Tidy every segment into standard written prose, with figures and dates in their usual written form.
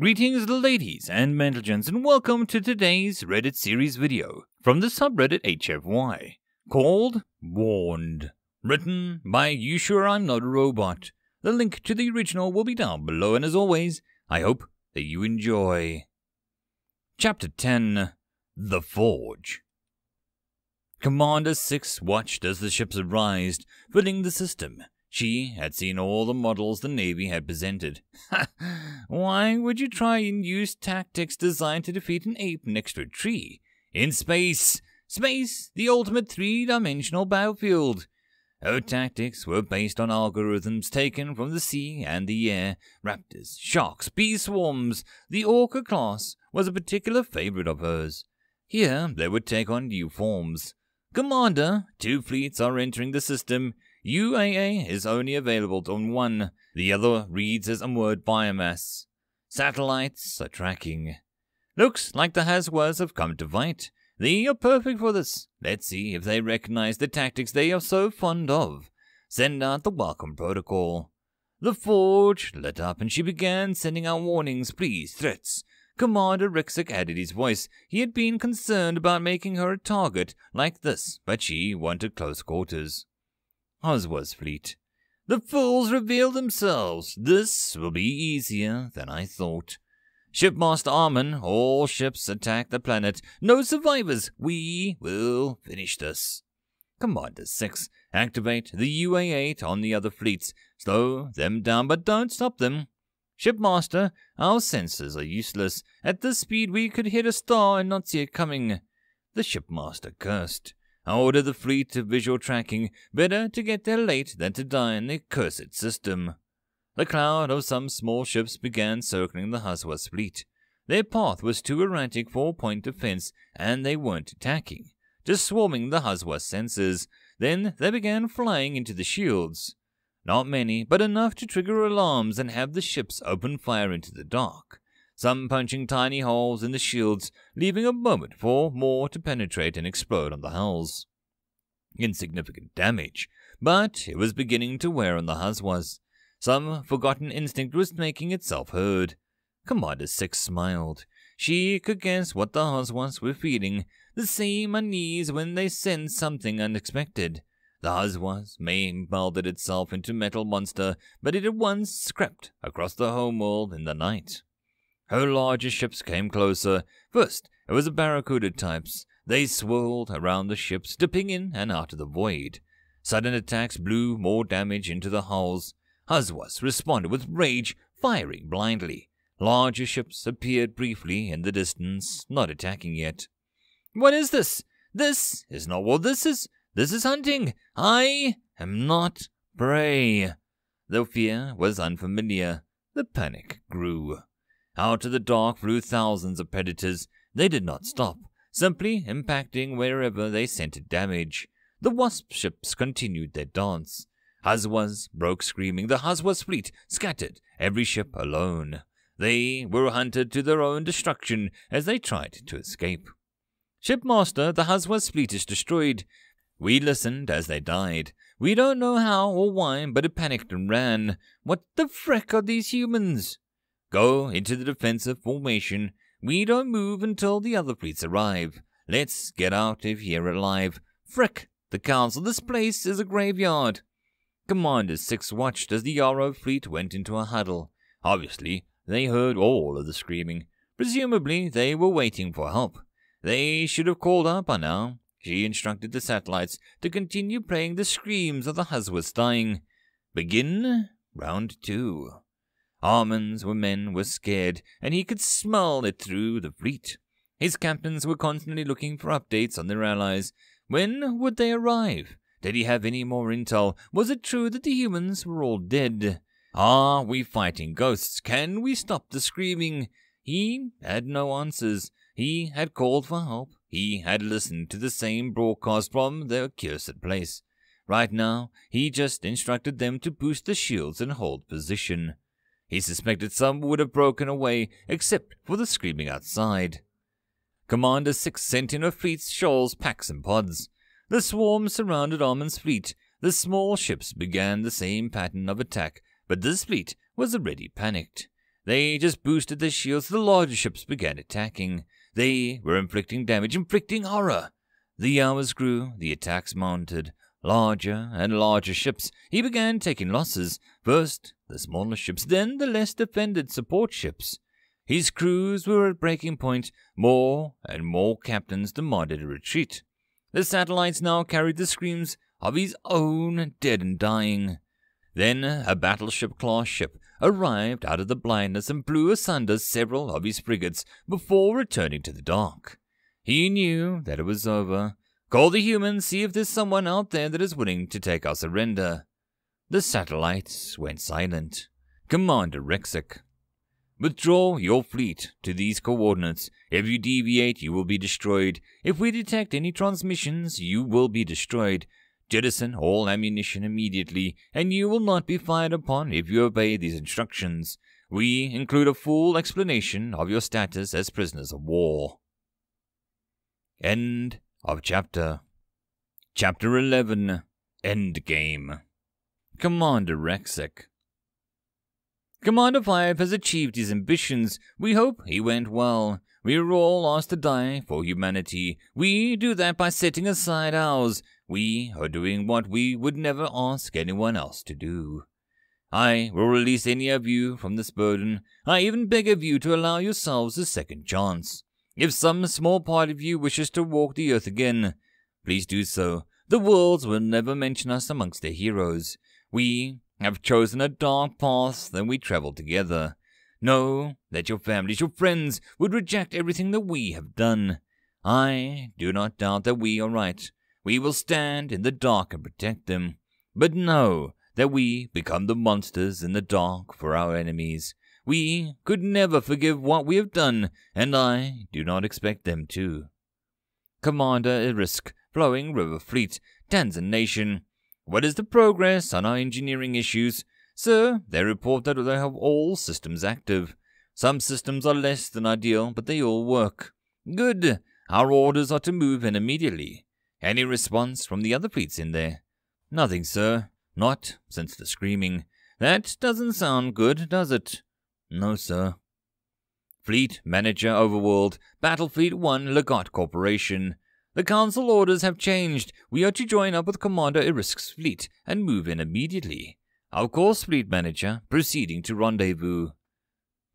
Greetings ladies and gentlemen, and welcome to today's Reddit series video from the subreddit HFY called Warned, written by You Sure I'm Not a Robot. The link to the original will be down below, and as always, I hope that you enjoy. Chapter 10, The Forge. Commander Six watched as the ships arised, filling the system. She had seen all the models the Navy had presented. Why would you try and use tactics designed to defeat an ape next to a tree? In space! Space, the ultimate three-dimensional battlefield! Her tactics were based on algorithms taken from the sea and the air. Raptors, sharks, bee swarms. The Orca class was a particular favorite of hers. Here, they would take on new forms. Commander, two fleets are entering the system. UAA is only available on one, the other reads as unmoored biomass. Satellites are tracking. Looks like the Heswhys have come to fight. They are perfect for this. Let's see if they recognize the tactics they are so fond of. Send out the welcome protocol. The Forge lit up and she began sending out warnings, pleas, threats. Commander Rixik added his voice. He had been concerned about making her a target like this, but she wanted close quarters. Huzwas fleet. The fools reveal themselves. This will be easier than I thought. Shipmaster Armin, all ships attack the planet. No survivors. We will finish this. Commander Six, activate the UA-8 on the other fleets. Slow them down, but don't stop them. Shipmaster, our sensors are useless. At this speed, we could hit a star and not see it coming. The Shipmaster cursed. I order the fleet to visual tracking. Better to get there late than to die in the cursed system. The cloud of some small ships began circling the Huzwas fleet. Their path was too erratic for point defense, and they weren't attacking, just swarming the Huzwas sensors. Then they began flying into the shields. Not many, but enough to trigger alarms and have the ships open fire into the dark. Some punching tiny holes in the shields, leaving a moment for more to penetrate and explode on the hulls. Insignificant damage, but it was beginning to wear on the Huzwas. Some forgotten instinct was making itself heard. Commander Six smiled. She could guess what the Huzwas were feeling, the same unease when they sensed something unexpected. The Huzwas may melded itself into metal monster, but it at once scrapped across the homeworld in the night. Her larger ships came closer. First, it was the Barracuda types. They swirled around the ships, dipping in and out of the void. Sudden attacks blew more damage into the hulls. Huzwas responded with rage, firing blindly. Larger ships appeared briefly in the distance, not attacking yet. What is this? This is not what this is. This is hunting. I am not prey. Though fear was unfamiliar, the panic grew. Out of the dark flew thousands of predators. They did not stop, simply impacting wherever they scented damage. The wasp ships continued their dance. Huzwas broke screaming. The Huzwas fleet scattered, every ship alone. They were hunted to their own destruction as they tried to escape. Shipmaster, the Huzwas fleet is destroyed. We listened as they died. We don't know how or why, but it panicked and ran. What the frick are these humans? Go into the defensive formation. We don't move until the other fleets arrive. Let's get out of here alive. Frick the council, this place is a graveyard. Commander Six watched as the Yarrow fleet went into a huddle. Obviously, they heard all of the screaming. Presumably, they were waiting for help. They should have called up by now. She instructed the satellites to continue playing the screams of the Huzwas dying. Begin round 2. Armin's men were scared, and he could smell it through the fleet. His captains were constantly looking for updates on their allies. When would they arrive? Did he have any more intel? Was it true that the humans were all dead? Are we fighting ghosts? Can we stop the screaming? He had no answers. He had called for help. He had listened to the same broadcast from their cursed place. Right now, he just instructed them to boost the shields and hold position. He suspected some would have broken away, except for the screaming outside. Commander Six sent in her fleets, shoals, packs, and pods. The swarm surrounded Armin's fleet. The small ships began the same pattern of attack, but this fleet was already panicked. They just boosted their shields. The larger ships began attacking. They were inflicting damage, inflicting horror. The hours grew, the attacks mounted. Larger and larger ships. He began taking losses. First, the smaller ships, then the less defended support ships. His crews were at breaking point. More and more captains demanded a retreat. The satellites now carried the screams of his own dead and dying. Then a battleship-class ship arrived out of the blindness and blew asunder several of his frigates before returning to the dock. He knew that it was over. Call the humans, see if there's someone out there that is willing to take our surrender. The satellites went silent. Commander Rixik. Withdraw your fleet to these coordinates. If you deviate, you will be destroyed. If we detect any transmissions, you will be destroyed. Jettison all ammunition immediately, and you will not be fired upon if you obey these instructions. We include a full explanation of your status as prisoners of war. End of chapter. Chapter 11. Endgame. Commander Rixik. Commander Five has achieved his ambitions. We hope he went well. We are all asked to die for humanity. We do that by setting aside ours. We are doing what we would never ask anyone else to do. I will release any of you from this burden. I even beg of you to allow yourselves a second chance. If some small part of you wishes to walk the earth again, please do so. The worlds will never mention us amongst their heroes. We have chosen a dark path than we travel together. Know that your families, your friends, would reject everything that we have done. I do not doubt that we are right. We will stand in the dark and protect them. But know that we become the monsters in the dark for our enemies. We could never forgive what we have done, and I do not expect them to. Commander Irisk, Flowing River Fleet, Tanzan Nation. What is the progress on our engineering issues? Sir, they report that they have all systems active. Some systems are less than ideal, but they all work. Good. Our orders are to move in immediately. Any response from the other fleets in there? Nothing, sir. Not since the screaming. That doesn't sound good, does it? No, sir. Fleet Manager Overworld, Battlefleet 1, Lagotte Corporation. The Council orders have changed. We are to join up with Commander Irisk's fleet and move in immediately. Our course, Fleet Manager, proceeding to rendezvous.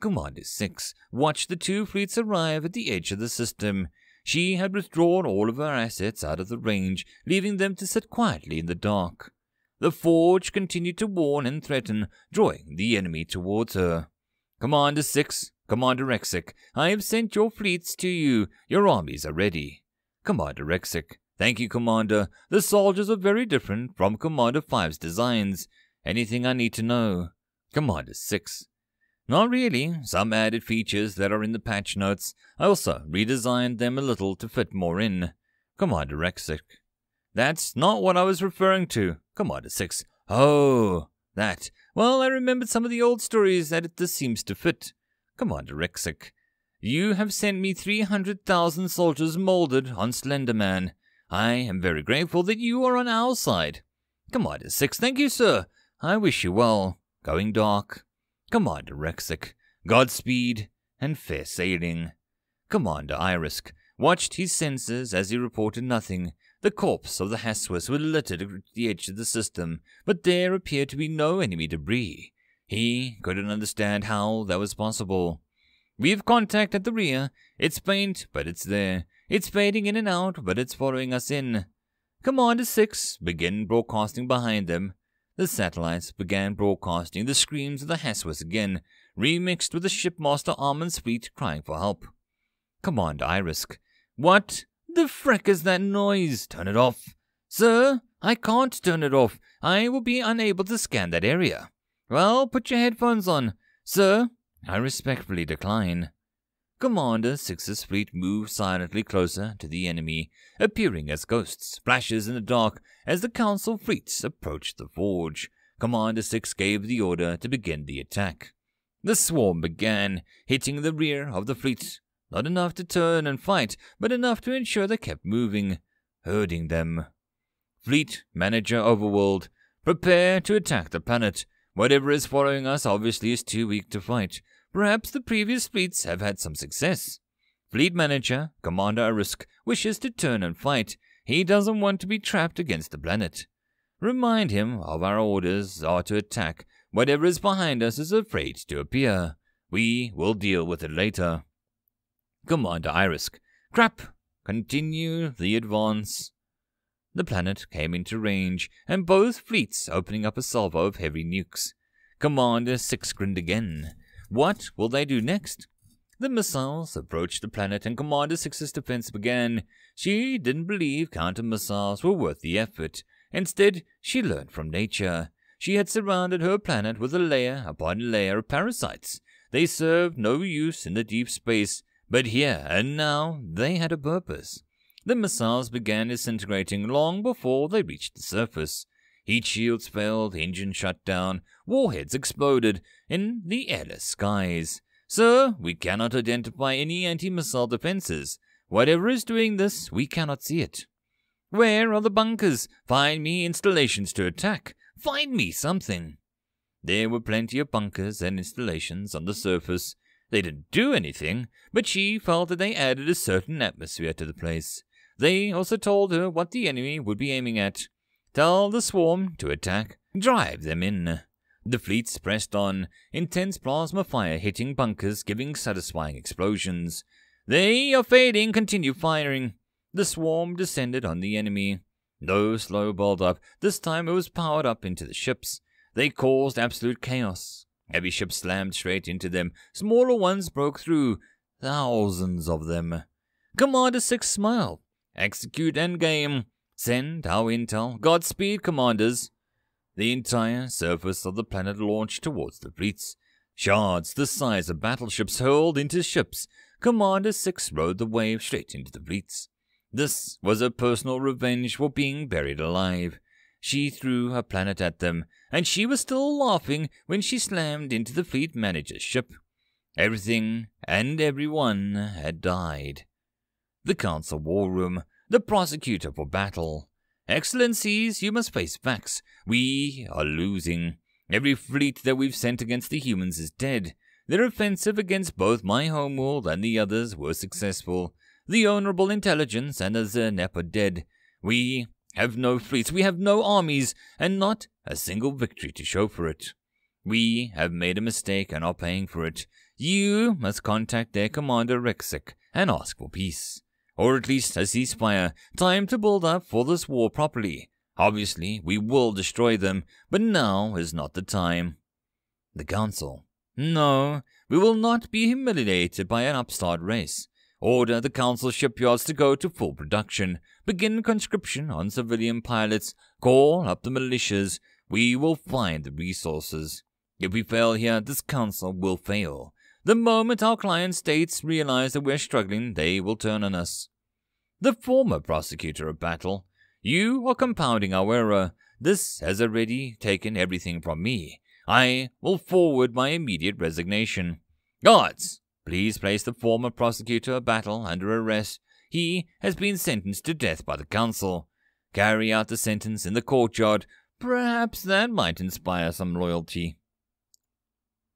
Commander Six watched the two fleets arrive at the edge of the system. She had withdrawn all of her assets out of the range, leaving them to sit quietly in the dark. The Forge continued to warn and threaten, drawing the enemy towards her. Commander Six, Commander Rixik, I have sent your fleets to you. Your armies are ready. Commander Rixik, thank you, Commander. The soldiers are very different from Commander Five's designs. Anything I need to know? Commander Six, not really. Some added features that are in the patch notes. I also redesigned them a little to fit more in. Commander Rixik, that's not what I was referring to. Commander Six, oh, that. Well, I remembered some of the old stories that this seems to fit. Commander Rixik, you have sent me 300,000 soldiers molded on Slender Man. I am very grateful that you are on our side. Commander Six, thank you, sir. I wish you well. Going dark. Commander Rixik, Godspeed and fair sailing. Commander Irisk watched his senses as he reported nothing. The corpse of the Hasswis were littered at the edge of the system, but there appeared to be no enemy debris. He couldn't understand how that was possible. We've contact at the rear. It's faint, but it's there. It's fading in and out, but it's following us in. Commander Six began broadcasting behind them. The satellites began broadcasting the screams of the Hasswis again, remixed with the Shipmaster Armin's fleet crying for help. Commander Irisk, what the frick is that noise? Turn it off. Sir, I can't turn it off. I will be unable to scan that area. Well, put your headphones on. Sir, I respectfully decline. Commander Six's fleet moved silently closer to the enemy, appearing as ghosts, flashes in the dark as the Council fleets approached the forge. Commander Six gave the order to begin the attack. The swarm began, hitting the rear of the fleet. Not enough to turn and fight, but enough to ensure they kept moving, herding them. Fleet Manager Overworld, prepare to attack the planet. Whatever is following us obviously is too weak to fight. Perhaps the previous fleets have had some success. Fleet Manager, Commander Irisk, wishes to turn and fight. He doesn't want to be trapped against the planet. Remind him of our orders are to attack. Whatever is behind us is afraid to appear. We will deal with it later. Commander Irisk. Crap! Continue the advance. The planet came into range, and both fleets opening up a salvo of heavy nukes. Commander Six grinned again. What will they do next? The missiles approached the planet and Commander Six's defense began. She didn't believe counter-missiles were worth the effort. Instead, she learned from nature. She had surrounded her planet with a layer upon layer of parasites. They served no use in the deep space, but here and now they had a purpose. The missiles began disintegrating long before they reached the surface. Heat shields failed, engines shut down, warheads exploded in the airless skies. Sir, we cannot identify any anti-missile defenses. Whatever is doing this, we cannot see it. Where are the bunkers? Find me installations to attack. Find me something. There were plenty of bunkers and installations on the surface. They didn't do anything, but she felt that they added a certain atmosphere to the place. They also told her what the enemy would be aiming at. Tell the swarm to attack. Drive them in. The fleets pressed on, intense plasma fire hitting bunkers, giving satisfying explosions. They are fading, continue firing. The swarm descended on the enemy. No slow build-up, this time it was powered up into the ships. They caused absolute chaos. Heavy ships slammed straight into them, smaller ones broke through, thousands of them. Commander Six smiled. Execute endgame. Send our intel. Godspeed, commanders. The entire surface of the planet launched towards the fleets. Shards the size of battleships hurled into ships. Commander Six rode the wave straight into the fleets. This was her personal revenge for being buried alive. She threw her planet at them, and she was still laughing when she slammed into the fleet manager's ship. Everything and everyone had died. The council war room, the prosecutor for battle. Excellencies, you must face facts. We are losing. Every fleet that we've sent against the humans is dead. Their offensive against both my homeworld and the others were successful. The Honorable Intelligence and the Zernep are dead. We have no fleets, we have no armies, and not a single victory to show for it. We have made a mistake and are paying for it. You must contact their Commander Rixik and ask for peace. Or at least a ceasefire, time to build up for this war properly. Obviously, we will destroy them, but now is not the time. The Council. No, we will not be humiliated by an upstart race. Order the Council shipyards to go to full production. Begin conscription on civilian pilots. Call up the militias. We will find the resources. If we fail here, this Council will fail. The moment our client states realize that we're struggling, they will turn on us. The former prosecutor of battle. You are compounding our error. This has already taken everything from me. I will forward my immediate resignation. Guards, please place the former prosecutor of battle under arrest. He has been sentenced to death by the council. Carry out the sentence in the courtyard. Perhaps that might inspire some loyalty.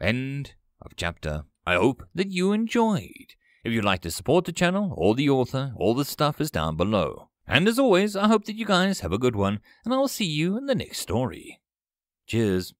End of chapter. I hope that you enjoyed. If you'd like to support the channel or the author, all the stuff is down below. And as always, I hope that you guys have a good one, and I will see you in the next story. Cheers.